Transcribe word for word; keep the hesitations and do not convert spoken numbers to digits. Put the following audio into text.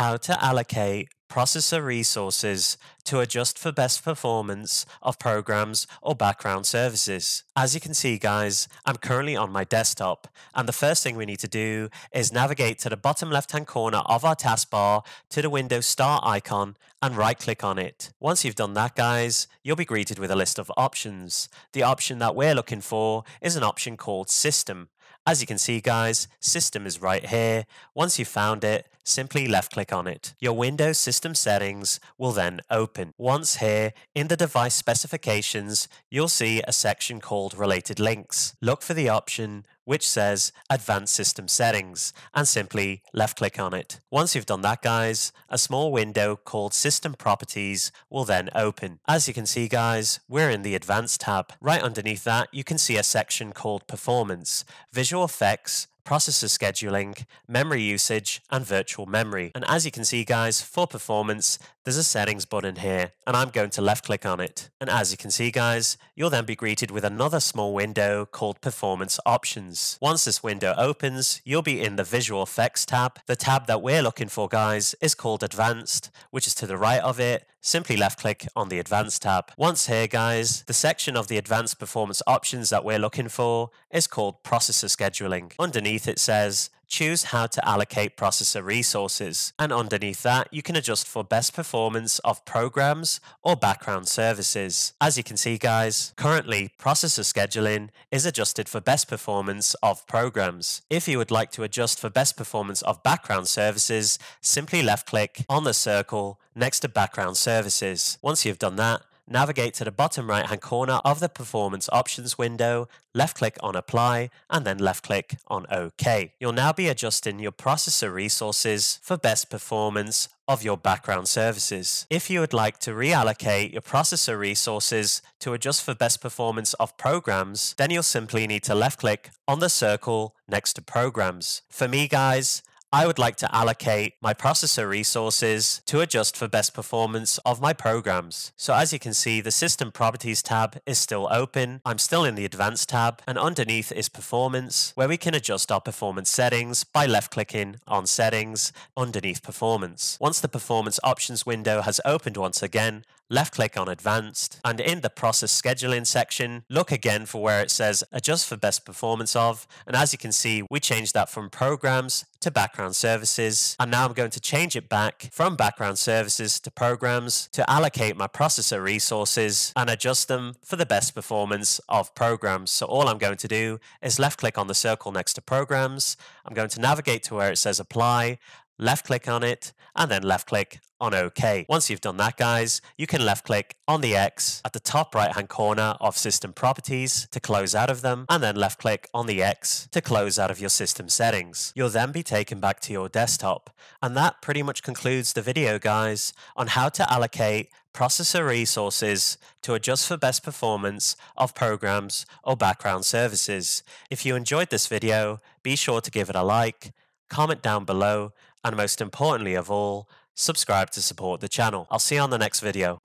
How to allocate processor resources to adjust for best performance of programs or background services. As you can see, guys, I'm currently on my desktop, and the first thing we need to do is navigate to the bottom left-hand corner of our taskbar to the Windows Start icon and right-click on it. Once you've done that, guys, you'll be greeted with a list of options. The option that we're looking for is an option called System. As you can see, guys, System is right here. Once you've found it, simply left-click on it. Your Windows system settings will then open. Once here, in the device specifications, you'll see a section called Related Links. Look for the option which says Advanced System Settings, and simply left-click on it. Once you've done that, guys, a small window called System Properties will then open. As you can see, guys, we're in the Advanced tab. Right underneath that, you can see a section called Performance, Visual Effects, Processor Scheduling, Memory Usage, and Virtual Memory. And as you can see, guys, for Performance, there's a Settings button here, and I'm going to left-click on it. And as you can see, guys, you'll then be greeted with another small window called Performance Options. Once this window opens, you'll be in the Visual Effects tab. The tab that we're looking for, guys, is called Advanced, which is to the right of it. Simply left-click on the Advanced tab. Once here, guys, the section of the Advanced Performance Options that we're looking for is called Processor Scheduling. Underneath it says, choose how to allocate processor resources. And underneath that, you can adjust for best performance of programs or background services. As you can see, guys, currently processor scheduling is adjusted for best performance of programs. If you would like to adjust for best performance of background services, simply left-click on the circle next to background services. Once you've done that, navigate to the bottom right-hand corner of the Performance Options window, left-click on Apply, and then left-click on OK. You'll now be adjusting your processor resources for best performance of your background services. If you would like to reallocate your processor resources to adjust for best performance of programs, then you'll simply need to left-click on the circle next to Programs. For me, guys, I would like to allocate my processor resources to adjust for best performance of my programs. So as you can see, the System Properties tab is still open. I'm still in the Advanced tab, and underneath is Performance, where we can adjust our performance settings by left-clicking on Settings underneath Performance. Once the Performance Options window has opened once again, left-click on Advanced, and in the Process Scheduling section, look again for where it says Adjust for Best Performance Of, and as you can see, we changed that from Programs to Background Services, and now I'm going to change it back from Background Services to Programs to allocate my processor resources and adjust them for the best performance of Programs. So all I'm going to do is left-click on the circle next to Programs, I'm going to navigate to where it says Apply, left-click on it, and then left-click on OK. Once you've done that, guys, you can left-click on the X at the top right-hand corner of System Properties to close out of them, and then left-click on the X to close out of your system settings. You'll then be taken back to your desktop. And that pretty much concludes the video, guys, on how to allocate processor resources to adjust for best performance of programs or background services. If you enjoyed this video, be sure to give it a like, comment down below, and most importantly of all, subscribe to support the channel. I'll see you on the next video.